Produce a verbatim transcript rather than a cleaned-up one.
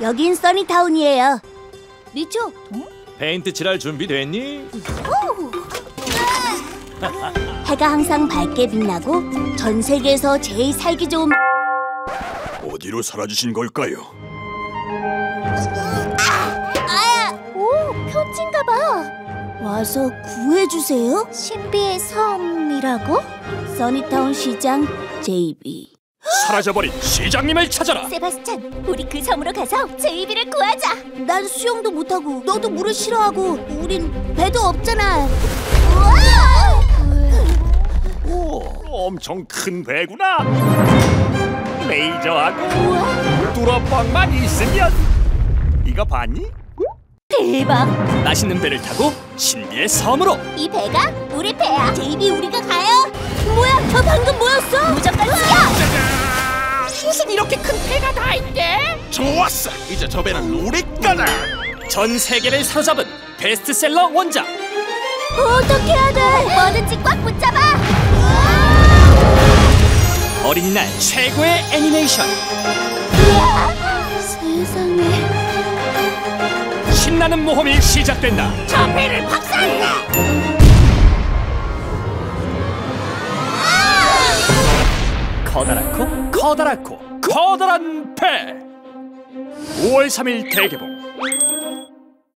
여긴 써니타운이에요. 미초, 응? 페인트 칠할 준비 됐니? 해가 항상 밝게 빛나고 전 세계에서 제일 살기 좋은 어디로 사라지신 걸까요? 아! 오, 편지인가 봐. 와서 구해주세요. 신비의 섬이라고? 써니타운 시장 제이비. 사라져버린 시장님을 찾아라. 세바스찬, 우리 그 섬으로 가서 제이비를 구하자. 난 수영도 못하고 너도 물을 싫어하고 우린 배도 없잖아. 우와! 오, 엄청 큰 배구나. 레이저하고 뚜러빵만 있으면. 이거 봤니? 대박! 맛있는 배를 타고 신비의 섬으로. 이 배가 우리 배야. 제이비, 우리가 가요. 뭐야, 저 방금 뭐였어? 무조건 뛰어! 무슨 이렇게 큰 배가 다 있대? 좋았어! 이제 저 배는 우리 거다! 전 세계를 사로잡은 베스트셀러 원작! 어떻게 해야 돼? 뭐든지 꽉 붙잡아! 어린이날 최고의 애니메이션! 세상에... 신나는 모험이 시작된다. 저 배를 박살 나! 아! 커다랗고 커다랗고 커다란 배. 오월 삼일 대개봉.